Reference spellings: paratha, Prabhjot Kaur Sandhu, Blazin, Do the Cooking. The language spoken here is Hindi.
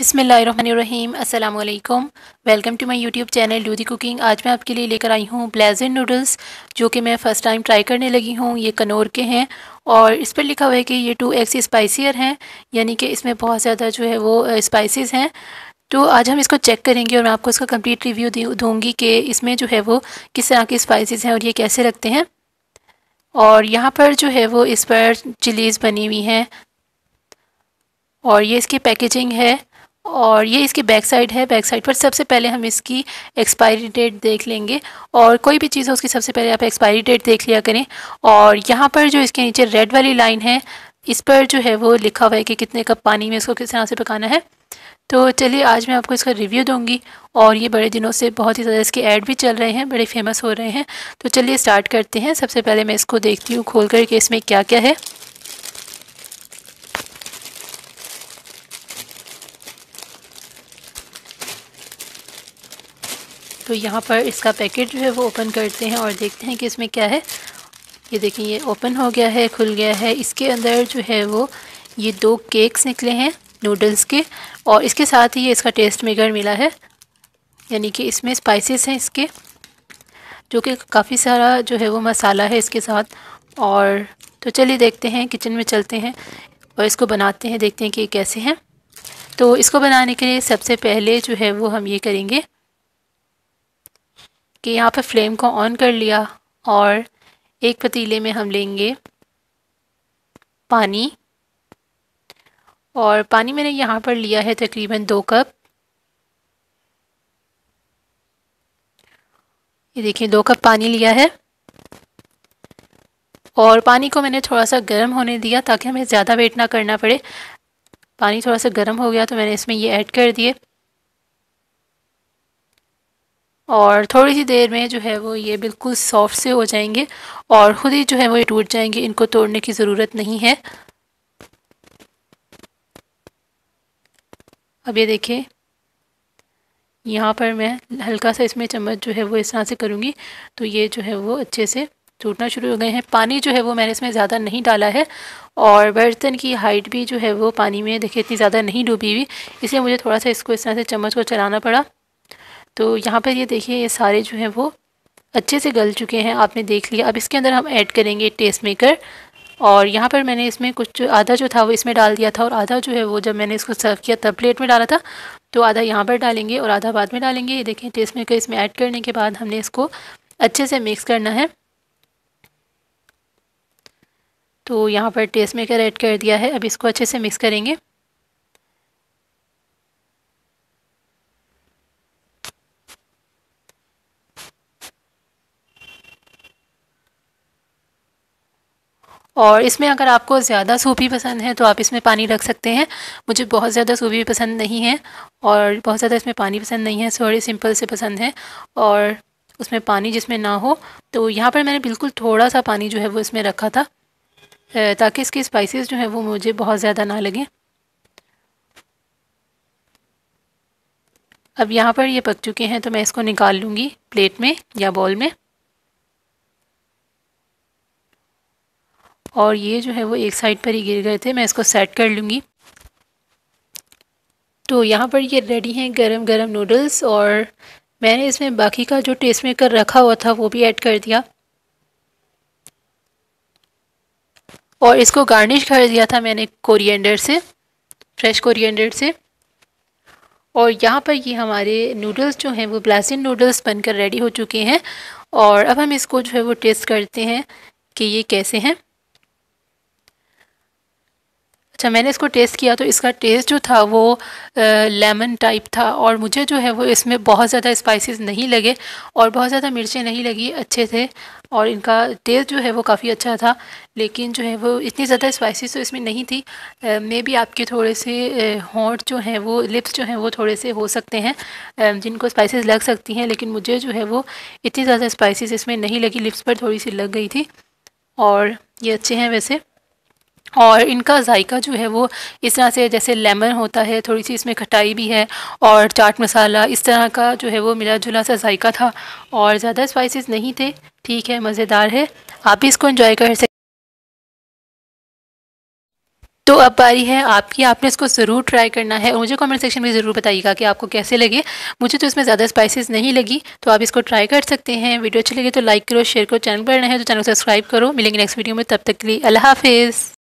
बिस्मिल्लाहिर्रहमानिर्रहीम, अस्सलाम वालेकुम। Welcome to my YouTube channel do the cooking. आज मैं आपके लिए लेकर आई हूँ ब्लेज़िन नूडल्स, जो कि मैं फ़र्स्ट टाइम ट्राई करने लगी हूँ। ये कनौर के हैं और इस पर लिखा हुआ है कि ये 2x स्पाइसियर हैं, यानी कि इसमें बहुत ज़्यादा जो है वो स्पाइसेस हैं। तो आज हम इसको चेक करेंगे और मैं आपको इसका कम्प्लीट रिव्यू दूँगी कि इसमें जो है वो किस तरह के स्पाइसेस हैं और ये कैसे रखते हैं। और यहाँ पर जो है वो इस पर चिलीज़ बनी हुई हैं और ये इसकी पैकेजिंग है और ये इसकी बैक साइड है। बैक साइड पर सबसे पहले हम इसकी एक्सपायरी डेट देख लेंगे, और कोई भी चीज़ हो उसकी सबसे पहले आप एक्सपायरी डेट देख लिया करें। और यहाँ पर जो इसके नीचे रेड वाली लाइन है, इस पर जो है वो लिखा हुआ है कि कितने कप पानी में इसको किस तरह से पकाना है। तो चलिए आज मैं आपको इसका रिव्यू दूंगी, और ये बड़े दिनों से बहुत ही ज़्यादा इसके ऐड भी चल रहे हैं, बड़े फेमस हो रहे हैं। तो चलिए स्टार्ट करते हैं। सबसे पहले मैं इसको देखती हूँ खोल कर कि इसमें क्या क्या है। तो यहाँ पर इसका पैकेट जो है वो ओपन करते हैं और देखते हैं कि इसमें क्या है। ये देखिए, ये ओपन हो गया है, खुल गया है। इसके अंदर जो है वो ये 2 केक्स निकले हैं नूडल्स के, और इसके साथ ही ये इसका टेस्ट मेकर मिला है, यानी कि इसमें स्पाइसेस हैं इसके, जो कि काफ़ी सारा जो है वो मसाला है इसके साथ। और तो चलिए देखते हैं, किचन में चलते हैं और इसको बनाते हैं, देखते हैं कि कैसे हैं। तो इसको बनाने के लिए सबसे पहले जो है वो हम ये करेंगे कि यहाँ पर फ्लेम को ऑन कर लिया, और एक पतीले में हम लेंगे पानी, और पानी मैंने यहाँ पर लिया है तकरीबन 2 कप। ये देखिए 2 कप पानी लिया है, और पानी को मैंने थोड़ा सा गर्म होने दिया ताकि हमें ज़्यादा वेट ना करना पड़े। पानी थोड़ा सा गर्म हो गया तो मैंने इसमें ये ऐड कर दिए, और थोड़ी सी देर में जो है वो ये बिल्कुल सॉफ्ट से हो जाएंगे और ख़ुद ही जो है वो ये टूट जाएंगे, इनको तोड़ने की ज़रूरत नहीं है। अब ये देखिए, यहाँ पर मैं हल्का सा इसमें चम्मच जो है वो इस तरह से करूँगी तो ये जो है वो अच्छे से टूटना शुरू हो गए हैं। पानी जो है वो मैंने इसमें ज़्यादा नहीं डाला है, और बर्तन की हाइट भी जो है वो पानी में देखिए इतनी ज़्यादा नहीं डूबी हुई, इसलिए मुझे थोड़ा सा इसको इस तरह से चम्मच को चलाना पड़ा। तो यहाँ पर ये देखिए, ये सारे जो हैं वो अच्छे से गल चुके हैं, आपने देख लिया। अब इसके अंदर हम ऐड करेंगे टेस्ट मेकर, और यहाँ पर मैंने इसमें कुछ आधा जो था वो इसमें डाल दिया था, और आधा जो है वो जब मैंने इसको सर्व किया तब प्लेट में डाला था, तो आधा यहाँ पर डालेंगे और आधा बाद में डालेंगे। ये देखें, टेस्ट मेकर इसमें ऐड करने के बाद हमने इसको अच्छे से मिक्स करना है। तो यहाँ पर टेस्ट मेकर ऐड कर दिया है, अब इसको अच्छे से मिक्स करेंगे। और इसमें अगर आपको ज़्यादा सूपी पसंद है तो आप इसमें पानी रख सकते हैं। मुझे बहुत ज़्यादा सूपी पसंद नहीं है और बहुत ज़्यादा इसमें पानी पसंद नहीं है, थोड़ी सिंपल से पसंद है और उसमें पानी जिसमें ना हो। तो यहाँ पर मैंने बिल्कुल थोड़ा सा पानी जो है वो इसमें रखा था ताकि इसकी स्पाइसेस जो है वो मुझे बहुत ज़्यादा ना लगें। अब यहाँ पर ये पक चुके हैं तो मैं इसको निकाल लूँगी प्लेट में या बाउल में, और ये जो है वो एक साइड पर ही गिर गए थे, मैं इसको सेट कर लूँगी। तो यहाँ पर ये रेडी हैं गरम गरम नूडल्स, और मैंने इसमें बाकी का जो टेस्ट मेकर रखा हुआ था वो भी ऐड कर दिया, और इसको गार्निश कर दिया था मैंने कोरिएंडर से, फ्रेश कोरिएंडर से। और यहाँ पर ये हमारे नूडल्स जो हैं वो ब्लेज़िन नूडल्स बनकर रेडी हो चुके हैं, और अब हम इसको जो है वो टेस्ट करते हैं कि ये कैसे हैं। अच्छा, मैंने इसको टेस्ट किया तो इसका टेस्ट जो था वो लेमन टाइप था, और मुझे जो है वो इसमें बहुत ज़्यादा स्पाइसेस नहीं लगे और बहुत ज़्यादा मिर्चें नहीं लगी, अच्छे थे और इनका टेस्ट जो है वो काफ़ी अच्छा था। लेकिन जो है वो इतनी ज़्यादा स्पाइसेस तो इसमें नहीं थी। मे बी आपके थोड़े से होंठ जो हैं वो, लिप्स जो हैं वो थोड़े से हो सकते हैं जिनको स्पाइसेस लग सकती हैं, लेकिन मुझे जो है वो इतनी ज़्यादा स्पाइसेस इसमें नहीं लगी, लिप्स पर थोड़ी सी लग गई थी। और ये अच्छे हैं वैसे, और इनका जायका जो है वो इस तरह से जैसे लेमन होता है, थोड़ी सी इसमें खटाई भी है और चाट मसाला, इस तरह का जो है वो मिला जुला सा जायका था, और ज़्यादा स्पाइसेस नहीं थे। ठीक है, मज़ेदार है, आप भी इसको एंजॉय कर सकते हैं। तो अब बारी है आपकी, आपने इसको ज़रूर ट्राई करना है और मुझे कमेंट सेक्शन में ज़रूर बताइएगा कि आपको कैसे लगे। मुझे तो इसमें ज़्यादा स्पाइसेस नहीं लगी, तो आप इसको ट्राई कर सकते हैं। वीडियो अच्छी लगी तो लाइक करो, शेयर करो, चैनल पर नए हैं तो चैनल को सब्सक्राइब करो। मिलेंगे नेक्स्ट वीडियो में, तब तक के लिए अल्लाह हाफिज़।